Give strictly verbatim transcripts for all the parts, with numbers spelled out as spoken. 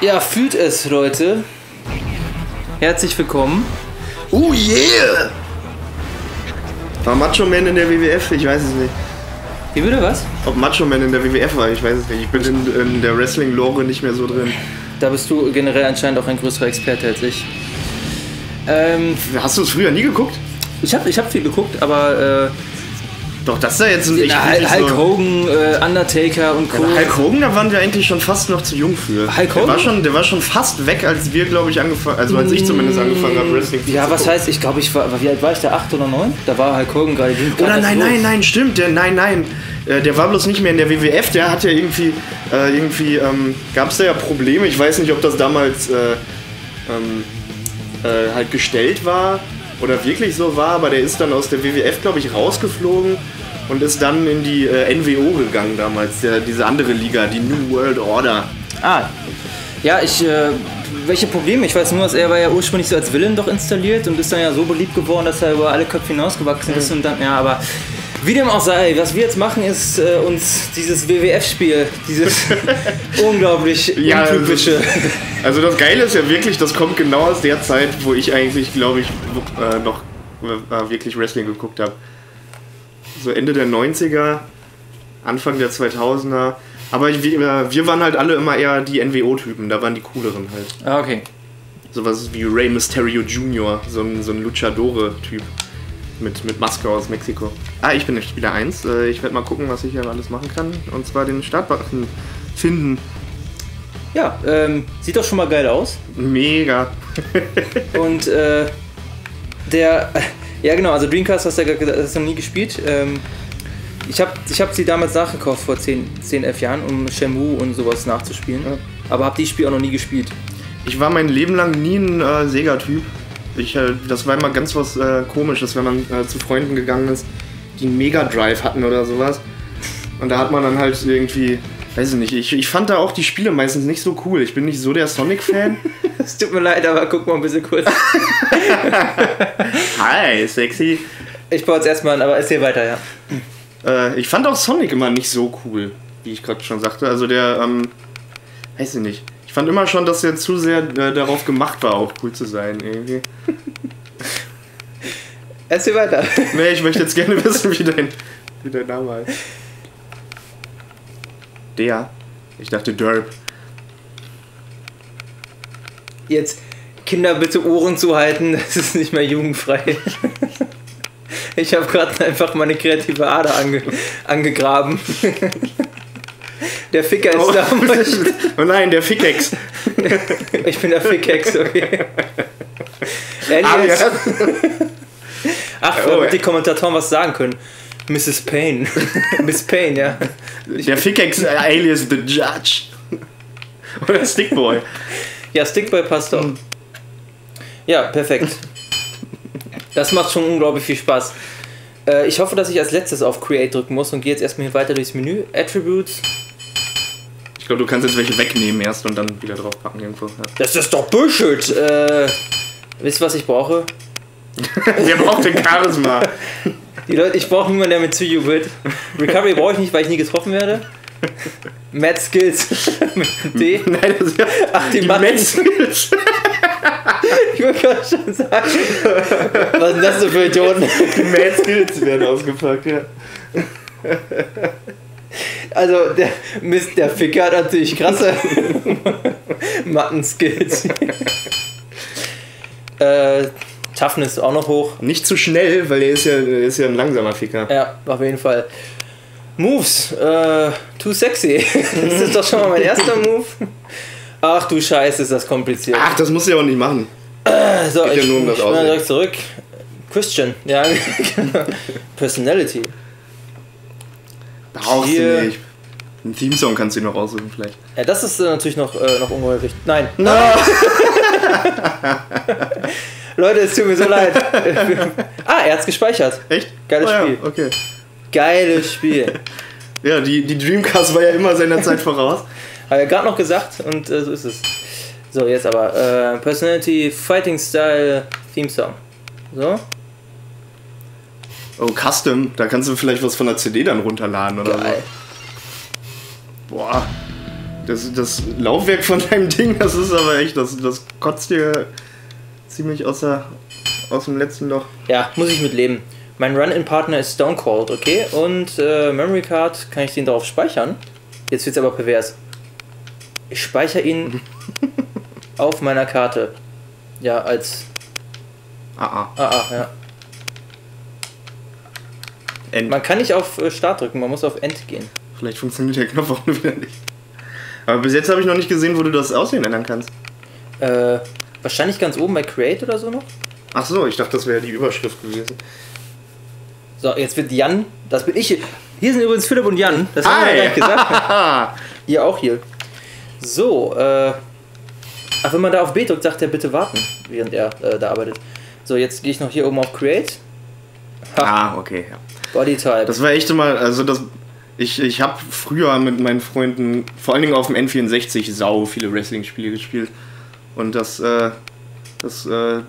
Ja, fühlt es, Leute. Herzlich willkommen. Oh yeah! War Macho Man in der W W F? Ich weiß es nicht. Wie bitte, was? Ob Macho Man in der W W F war, ich weiß es nicht. Ich bin in, in der Wrestling-Lore nicht mehr so drin. Da bist du generell anscheinend auch ein größerer Experte als ich. Ähm, Hast du es früher nie geguckt? Ich habe ich hab viel geguckt, aber... Äh, Doch, das ist ja jetzt ein... Na, Hulk Hogan, äh, Undertaker und Co. Ja, Hulk Hogan, da waren wir eigentlich schon fast noch zu jung für. Hulk Hogan? Der war schon, der war schon fast weg, als wir, glaube ich, angefangen... Also, als ich zumindest angefangen habe, Wrestling zu Ja, was gucken. heißt, ich glaube, ich war... Wie alt war ich da? Acht oder neun? Da war Hulk Hogan gerade... Oder nein, nein, nein, stimmt. Der, nein, nein. Der war bloß nicht mehr in der W W F. Der hat ja irgendwie... Äh, irgendwie ähm, gab es da ja Probleme. Ich weiß nicht, ob das damals äh, ähm, äh, halt gestellt war. Oder wirklich so war, aber der ist dann aus der W W F, glaube ich, rausgeflogen und ist dann in die äh, N W O gegangen damals, der, diese andere Liga, die New World Order. Ah, ja, ich, äh, welche Probleme? Ich weiß nur, dass er war ja ursprünglich so als Villain doch installiert und ist dann ja so beliebt geworden, dass er über alle Köpfe hinausgewachsen mhm. ist und dann, ja, aber wie dem auch sei, was wir jetzt machen, ist äh, uns dieses W W F-Spiel, dieses unglaublich ja, untypische... Also das Geile ist ja wirklich, das kommt genau aus der Zeit, wo ich eigentlich, glaube ich, äh, noch äh, wirklich Wrestling geguckt habe. So Ende der neunziger, Anfang der zweitausender. Aber ich, wir, wir waren halt alle immer eher die N W O-Typen, da waren die cooleren halt. Ah, okay. Sowas wie Rey Mysterio Junior, so ein, so ein Luchadore-Typ. Mit, mit Maske aus Mexiko. Ah, ich bin der Spieler eins. Ich werde mal gucken, was ich hier alles machen kann. Und zwar den Startbutton finden. Ja, ähm, sieht doch schon mal geil aus. Mega. Und äh, der... Ja genau, also Dreamcast hast du ja hast du noch nie gespielt. Ähm, ich habe ich hab sie damals nachgekauft vor zehn, elf Jahren, um Shenmue und sowas nachzuspielen. Ja. Aber habe die Spiel auch noch nie gespielt. Ich war mein Leben lang nie ein äh, Sega-Typ. Ich, das war immer ganz was äh, Komisches, wenn man äh, zu Freunden gegangen ist, die einen Mega Drive hatten oder sowas. Und da hat man dann halt irgendwie, weiß ich nicht, ich, ich fand da auch die Spiele meistens nicht so cool. Ich bin nicht so der Sonic-Fan. Es tut mir leid, aber guck mal ein bisschen kurz. Hi, sexy. Ich baue jetzt erstmal an, aber erzähl weiter, ja. Äh, ich fand auch Sonic immer nicht so cool, wie ich gerade schon sagte. Also der, ähm, weiß ich nicht. Ich fand immer schon, dass er zu sehr äh, darauf gemacht war, auch cool zu sein, irgendwie. Erzähl weiter. Nee, ich möchte jetzt gerne wissen, wie dein, wie dein Name heißt. Der. Ich dachte Derp. Jetzt, Kinder, bitte Ohren zuhalten, das ist nicht mehr jugendfrei. Ich habe gerade einfach meine kreative Ader ange angegraben. Der Ficker ist oh, da. Oh nein, der Fickex. Ich bin der Fickex, okay. Ah, ja. Ach, oh, damit die Kommentatoren was sagen können. Missus Payne. Miss Payne, ja. Ich der Fickex alias The Judge. Oder Stickboy. Ja, Stickboy passt doch. Hm. Ja, perfekt. Das macht schon unglaublich viel Spaß. Ich hoffe, dass ich als letztes auf Create drücken muss und gehe jetzt erstmal hier weiter durchs Menü. Attributes. Ich glaube, du kannst jetzt welche wegnehmen erst und dann wieder draufpacken irgendwo. Ja. Das ist doch Bullshit! Äh, wisst ihr, was ich brauche? Wer braucht denn Charisma? Die Leute, ich brauche niemanden, der mit zu jubelt. Recovery brauche ich nicht, weil ich nie getroffen werde. Mad Skills. Mit D. Nein, das ist ja... Ach, die, die Mad Skills. Ich wollte gerade schon sagen. Was sind das denn für Idioten? Die Mad Skills werden ausgepackt, ja. Also, der Mist, der Ficker hat natürlich krasse Matten-Skills. äh, Toughness auch noch hoch. Nicht zu schnell, weil er ist ja, er ist ja ein langsamer Ficker. Ja, auf jeden Fall. Moves, äh, too sexy. Das ist doch schon mal mein erster Move. Ach du Scheiße, ist das kompliziert. Ach, das musst du ja auch nicht machen. Äh, so, Geht ich ja nur um das mal direkt zurück. Christian, ja. Personality. Brauchst du nicht. Ein Theme-Song kannst du dir noch aussuchen vielleicht. Ja, das ist äh, natürlich noch, äh, noch ungeheuerlich. Nein. No. Leute, es tut mir so leid. Ah, er hat's gespeichert. Echt? Geiles oh, Spiel. Ja, okay. Geiles Spiel. Ja, die, die Dreamcast war ja immer seiner Zeit voraus. Habe ja gerade noch gesagt und äh, so ist es. So, jetzt aber. Äh, Personality, Fighting Style, Theme Song. So. Oh, Custom. Da kannst du vielleicht was von der C D dann runterladen oder Geil. so. Boah. Das, das Laufwerk von deinem Ding, das ist aber echt, das, das kotzt dir ziemlich aus, der, aus dem letzten Loch. Ja, muss ich mit leben. Mein Run-In-Partner ist Stone Cold, okay? Und äh, Memory Card, kann ich den darauf speichern? Jetzt wird's aber pervers. Ich speichere ihn auf meiner Karte. Ja, als... Ah, ah. Ah, ah, ja. End. Man kann nicht auf Start drücken, man muss auf End gehen. Vielleicht funktioniert der Knopf auch wieder nicht. Aber bis jetzt habe ich noch nicht gesehen, wo du das Aussehen ändern kannst. Äh, wahrscheinlich ganz oben bei Create oder so noch. Ach so, ich dachte, das wäre die Überschrift gewesen. So, jetzt wird Jan, das bin ich hier. Hier sind übrigens Philipp und Jan, das haben wir ja gleich gesagt. Ihr auch hier. So, äh, ach, wenn man da auf B drückt, sagt er bitte warten, während er äh, da arbeitet. So, jetzt gehe ich noch hier oben auf Create. Ha. Ah, okay, ja. Body Type. Das war echt mal, also das, ich, ich habe früher mit meinen Freunden, vor allen Dingen auf dem N vierundsechzig, sau viele Wrestling-Spiele gespielt. Und das, äh, das, äh,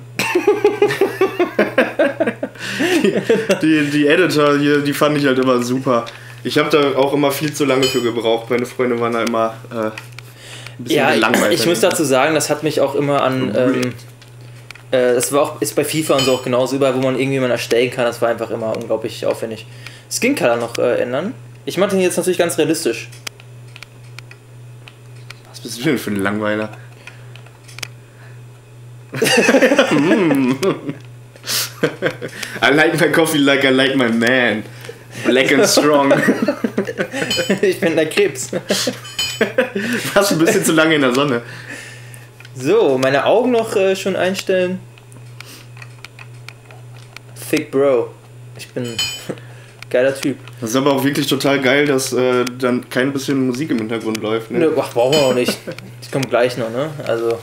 die, die, die Editor hier, die fand ich halt immer super. Ich habe da auch immer viel zu lange für gebraucht. Meine Freunde waren da immer äh, ein bisschen ja, langweilig. Ich, ich muss dazu sagen, das hat mich auch immer an... Ähm, äh, das war auch, ist bei FIFA und so auch genauso überall, wo man irgendwie mal erstellen kann. Das war einfach immer unglaublich aufwendig. Skin Color noch äh, ändern. Ich mache den jetzt natürlich ganz realistisch. Was bist du denn für ein Langweiler? I like my coffee like I like my man. Black and strong. Ich bin der Krebs. Warst du ein bisschen zu lange in der Sonne. So, meine Augen noch äh, schon einstellen. Thick Bro. Ich bin geiler Typ. Das ist aber auch wirklich total geil, dass äh, dann kein bisschen Musik im Hintergrund läuft. Ne? Ne, ach, brauchen wir auch nicht. Ich komme gleich noch, ne? Also.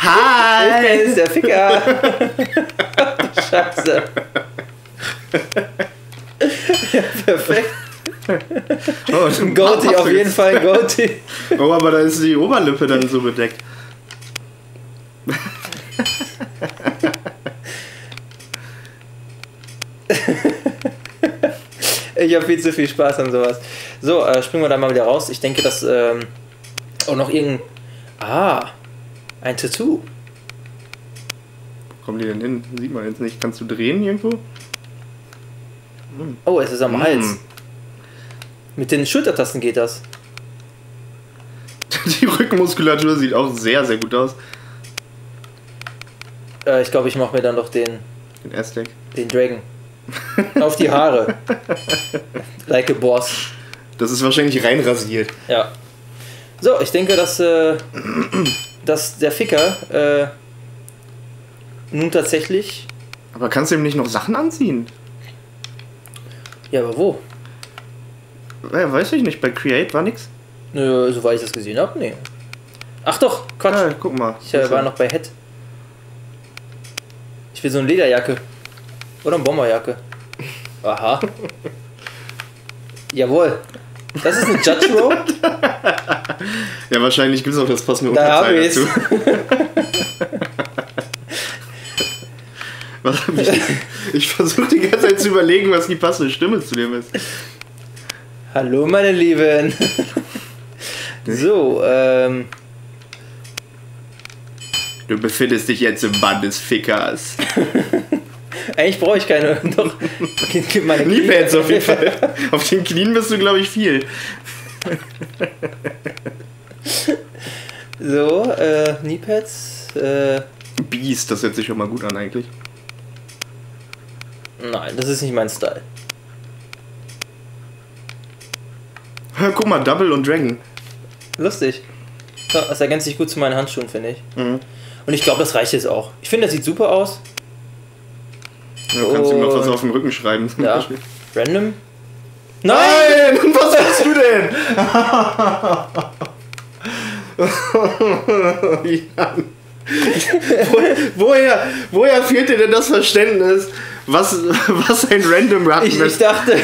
Hi! Okay, ist der Ficker! Scheiße! Ja, perfekt! Oh, ein Goatee, auf jeden Fall ein Goatee! Oh, aber da ist die Oberlippe dann so bedeckt. Ich habe viel zu viel Spaß an sowas. So, äh, springen wir da mal wieder raus. Ich denke, dass ähm, auch noch irgendein... Ah! Ein Tattoo. Wo kommen die denn hin? Sieht man jetzt nicht. Kannst du drehen irgendwo? Hm. Oh, es ist am hm. Hals. Mit den Schultertasten geht das. Die Rückenmuskulatur sieht auch sehr, sehr gut aus. Äh, ich glaube, ich mache mir dann doch den... Den Aztec. Den Dragon. Auf die Haare. Like a boss. Das ist wahrscheinlich reinrasiert. Ja. So, ich denke, dass... Äh, dass der Ficker äh, nun tatsächlich... Aber kannst du ihm nicht noch Sachen anziehen? Ja, aber wo? Ja, weiß ich nicht, bei Create war nix? Nö, soweit ich das gesehen habe, nee. Ach doch, Quatsch. Ja, guck mal. Ich äh, war noch bei Head. Ich will so eine Lederjacke. Oder eine Bomberjacke. Aha. Jawohl. Das ist eine Judge Row? Ja, wahrscheinlich gibt es auch das passende Unterteil dazu. Was hab ich, ich versuche die ganze Zeit zu überlegen, was die passende Stimme zu dem ist. Hallo, meine Lieben. So, ähm... Du befindest dich jetzt im Bann des Fickers. Eigentlich brauche ich keine. Doch. Meine Kniepads auf jeden Fall. Auf den Knien bist du, glaube ich, viel. So, äh, Kniepads. Äh. Beast, das hört sich schon mal gut an, eigentlich. Nein, das ist nicht mein Style. Hör, guck mal, Double und Dragon. Lustig. Das ergänzt sich gut zu meinen Handschuhen, finde ich. Mhm. Und ich glaube, das reicht jetzt auch. Ich finde, das sieht super aus. Du ja, kannst oh. ihm noch was auf den Rücken schreiben. Ja. Random? Nein! Nein! Was hast du denn? Jan. Wo, woher, woher fehlt dir denn das Verständnis, was, was ein Random Run ist? Ich dachte,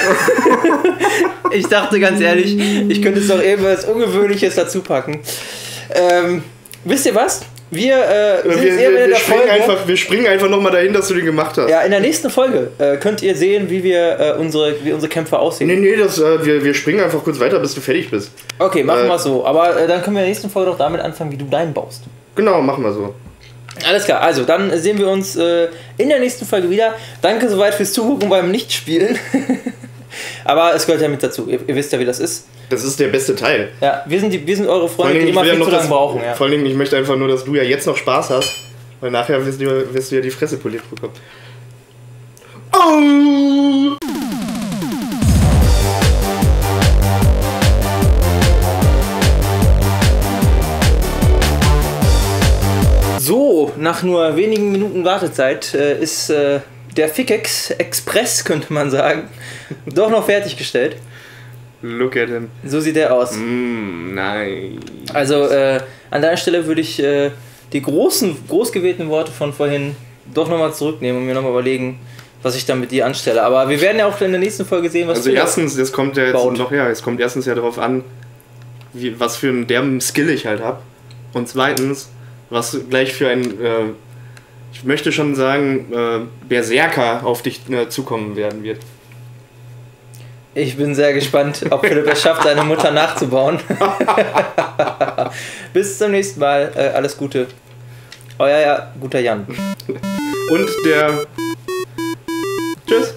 ich dachte ganz ehrlich, ich könnte es doch irgendwas Ungewöhnliches dazu packen. Ähm, wisst ihr was? Wir, äh, wir, wir, wir, wir, springen einfach, wir springen einfach nochmal dahin, dass du den gemacht hast. Ja, in der nächsten Folge äh, könnt ihr sehen, wie wir äh, unsere, wie unsere Kämpfer aussehen. Nee, nee, das, äh, wir, wir springen einfach kurz weiter, bis du fertig bist. Okay, machen äh, wir es so. Aber äh, dann können wir in der nächsten Folge doch damit anfangen, wie du deinen baust. Genau, machen wir so. Alles klar, also dann sehen wir uns äh, in der nächsten Folge wieder. Danke soweit fürs Zugucken beim Nichtspielen. Aber es gehört ja mit dazu. Ihr, ihr wisst ja, wie das ist. Das ist der beste Teil. Ja, wir sind, die, wir sind eure Freunde, die immer viel zu lange brauchen. Ja. Vor allem, ich möchte einfach nur, dass du ja jetzt noch Spaß hast, weil nachher wirst du, wirst du ja die Fresse poliert bekommen. Oh! So, nach nur wenigen Minuten Wartezeit äh, ist äh, der Fickex Express, könnte man sagen, doch noch fertiggestellt. Look at him. So sieht der aus. Mm, nein. Nice. Also äh, an deiner Stelle würde ich äh, die großen, groß gewählten Worte von vorhin doch nochmal zurücknehmen und mir nochmal überlegen, was ich dann mit dir anstelle. Aber wir werden ja auch in der nächsten Folge sehen, was also du erstens, das kommt ja jetzt noch, ja, es kommt erstens ja darauf an, wie, was für einen derben Skill ich halt habe. Und zweitens, was gleich für ein, äh, ich möchte schon sagen, äh, Berserker auf dich äh, zukommen werden wird. Ich bin sehr gespannt, ob Philipp es schafft, seine Mutter nachzubauen. Bis zum nächsten Mal. Äh, alles Gute. Euer ja, guter Jan. Und der... Tschüss.